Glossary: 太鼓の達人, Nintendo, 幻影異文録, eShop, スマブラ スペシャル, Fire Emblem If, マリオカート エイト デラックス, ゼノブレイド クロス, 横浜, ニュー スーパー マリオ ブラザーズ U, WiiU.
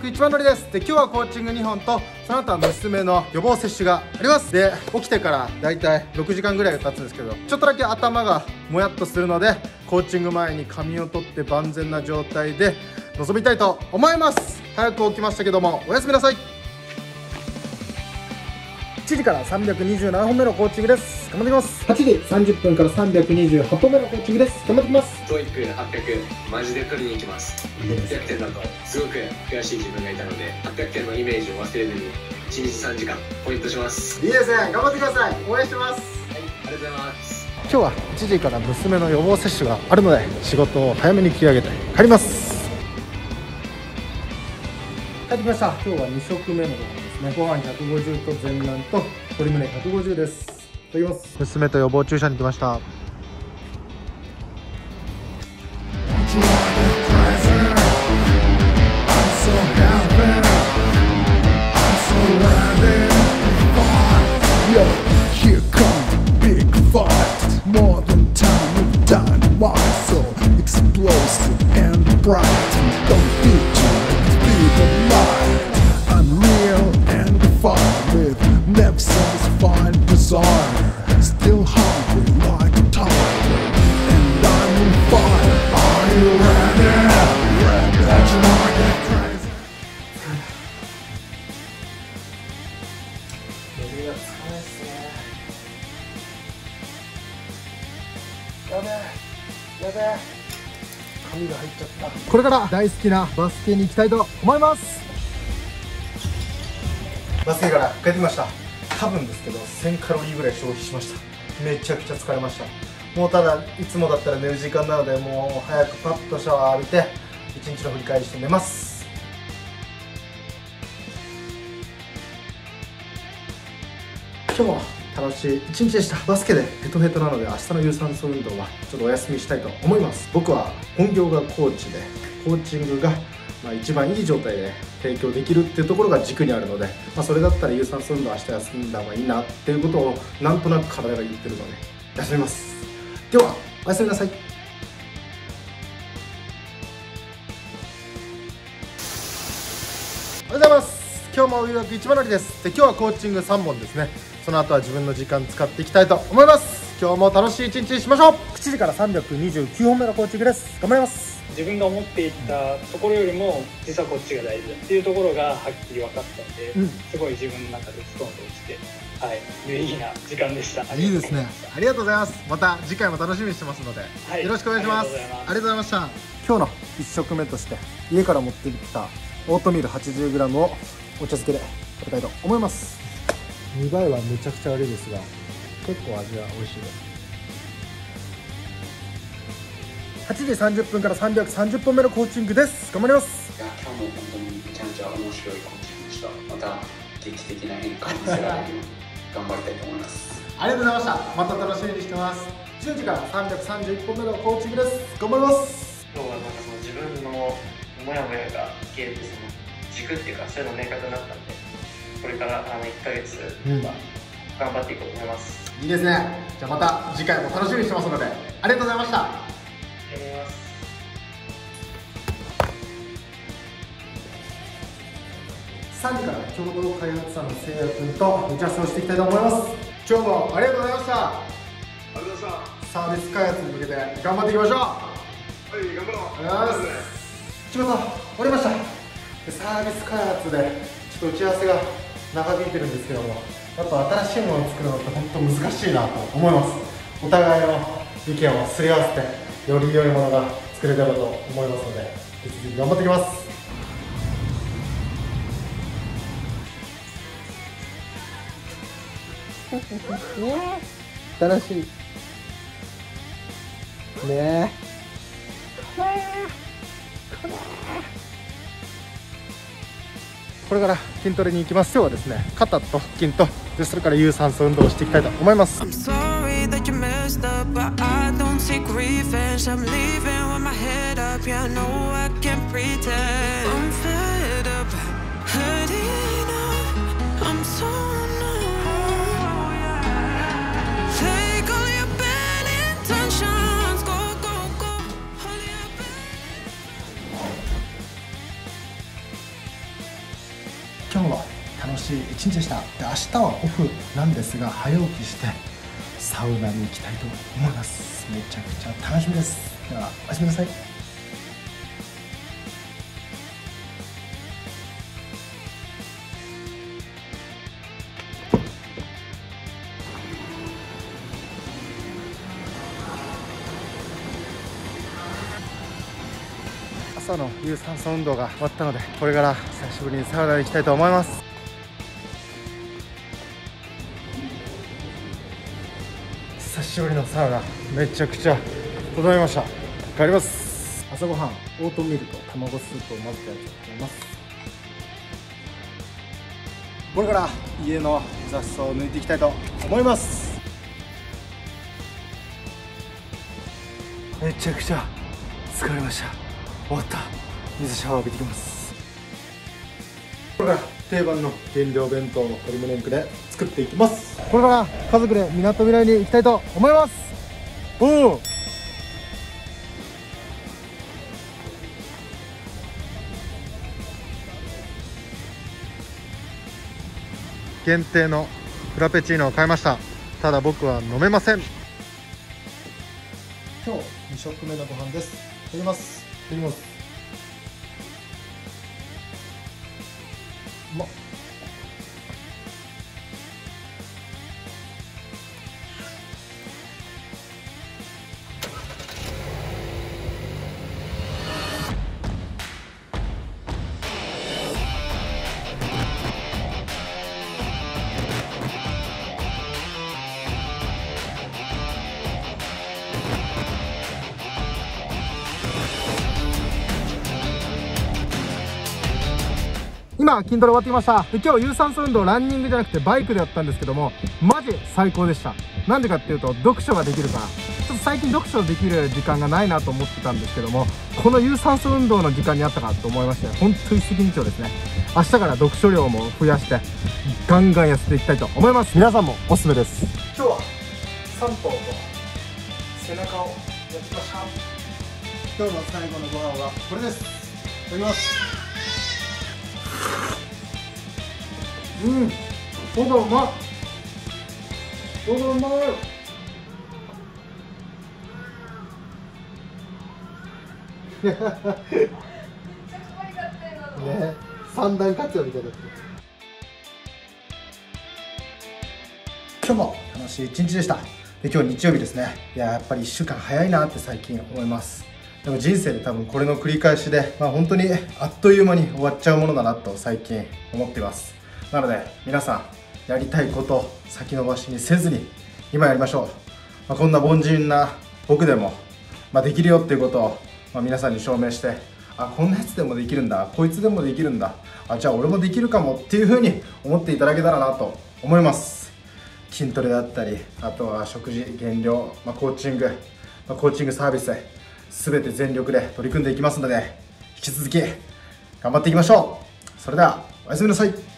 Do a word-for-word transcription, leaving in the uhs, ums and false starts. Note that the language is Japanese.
ク一番乗りです。で今日はコーチングにほんとその後は娘の予防接種があります。で起きてからだいたいろくじかんぐらいが経つんですけど、ちょっとだけ頭がもやっとするのでコーチング前に仮眠をとって万全な状態で臨みたいと思います。早く起きましたけどもおやすみなさい。しちじからさんびゃくにじゅうななほんめのコーチングです。頑張ってきます。はちじさんじゅっぷんからさんびゃくにじゅうはちほんめのコーチングです。頑張ってきます。トイックはっぴゃくマジで取りに行きます。はっぴゃくてんだとすごく悔しい自分がいたので、はっぴゃくてんのイメージを忘れずにいちにちさんじかんポイントします。いいですね、頑張ってください。応援してます。はい、ありがとうございます。今日はいちじから娘の予防接種があるので仕事を早めに切り上げて帰ります。帰ってきました。今日はに食目のご飯ひゃくごじゅうと全卵と鶏胸ひゃくごじゅうです。いただきます。娘と予防注射に来ました。やべえやべえ、髪が入っちゃった。これから大好きなバスケに行きたいと思います。バスケから帰ってきました。多分ですけどせんカロリーぐらい消費しました。めちゃくちゃ疲れました。もうただいつもだったら寝る時間なので、もう早くパッとシャワー浴びて一日の振り返りして寝ます。今日も楽しい一日でした。バスケでヘトヘトなので明日の有酸素運動はちょっとお休みしたいと思います。僕は本業がコーチで、コーチングがまあ一番いい状態で提供できるっていうところが軸にあるので、まあ、それだったら有酸素運動明日休んだ方がいいなっていうことをなんとなく体が言ってるので休みます。ではおやすみなさい。おはようございます。今日も留学一番乗りです。で今日はコーチングさんぼんですね。その後は自分の時間使っていきたいと思います。今日も楽しい一日にしましょう。しちじからさんびゃくにじゅうきゅうほんめのコーチングです。頑張ります。自分が思っていたところよりも実はこっちが大事だっていうところがはっきり分かったので、うん、すごい自分の中でストンと落ちて、はい、有意義な時間でした。いいですね、ありがとうございます。また次回も楽しみにしてますので、はい、よろしくお願いします。ありがとうございました。今日のいち食目として家から持ってきたオートミール はちじゅうグラム をお茶漬けで食べたいと思います。見栄えはめちゃくちゃ悪いですが結構味は美味しいです。はちじさんじゅっぷんからさんびゃくさんじゅっぽんめのコーチングです。頑張ります。いや今日も本当にめちゃめちゃ面白いコーチングでした。また劇的な変化につながるように頑張りたいと思います。ありがとうございました。また楽しみにしてます。じゅうじからさんびゃくさんじゅういっぽんめのコーチングです。頑張ります。今日はなんかその自分のモヤモヤが消えるんですね。軸っていうかそういうの明確になったんで、これからあのいっかげつは頑張っていこうと思います、うん、いいですね。じゃあまた次回も楽しみにしてますのでありがとうございました。ありがとうございます。さんじから共同開発者のせいや君と打ち合わせをしていきたいと思います。今日もありがとうございました。ありがとうございました。サービス開発に向けて頑張っていきましょう。はい、頑張ろう。ありがとうございます。仕事終わりました。サービス開発でちょっと打ち合わせが長引いてるんですけども、やっぱ新しいものを作るのって本当難しいなと思います。お互いの意見をすり合わせてより良いものが作れたらと思いますので引き続き頑張っていきます。楽しいねえ。これから筋トレに行きます。今日はですね、肩と筋とそれから有酸素運動をしていきたいと思います。日一日でした。で、明日はオフなんですが、早起きしてサウナに行きたいと思います。めちゃくちゃ楽しみです。では、おやすみなさい。朝の有酸素運動が終わったので、これから久しぶりにサウナに行きたいと思います。久しぶりのサウナ、めちゃくちゃ整いました。帰ります。朝ごはんオートミールと卵スープを混ぜてやりたいと思います。これから家の雑草を抜いていきたいと思います。めちゃくちゃ疲れました。終わった。水シャワー浴びてきます。これから定番の減量弁当の鶏胸肉で作っていきます。これから家族でみなとみらいに行きたいと思います。おお、限定のフラペチーノを買いました。ただ僕は飲めません。今日に食目のご飯です。いただきます。いただきます。うまっ。今筋トレ終わってきました。で、今日有酸素運動、ランニングじゃなくてバイクでやったんですけども、マジ最高でした。なんでかっていうと、読書ができるから。ちょっと最近読書できる時間がないなと思ってたんですけども、この有酸素運動の時間にあったかと思いまして、本当に一石二鳥ですね。明日から読書量も増やしてガンガン痩せていきたいと思います。皆さんもおすすめです。今日は散歩と背中をやってました。今日の最後のご飯はこれです。いただきます。うん、どうぞうまい。どうぞうまい。めっちゃ怖かったよね。三段活用みたいだって。今日も楽しい一日でした。で、今日日曜日ですね。いや、やっぱり一週間早いなって最近思います。でも人生で多分これの繰り返しで、まあ本当にあっという間に終わっちゃうものだなと最近思っています。なので皆さん、やりたいことを先延ばしにせずに今やりましょう。まあ、こんな凡人な僕でも、まあ、できるよっていうことを、まあ、皆さんに証明して、あ、こんなやつでもできるんだ、こいつでもできるんだ、あ、じゃあ俺もできるかもっていうふうに思っていただけたらなと思います。筋トレだったり、あとは食事、減量、まあ、コーチング、まあ、コーチングサービス、全て全力で取り組んでいきますので、引き続き頑張っていきましょう。それではおやすみなさい。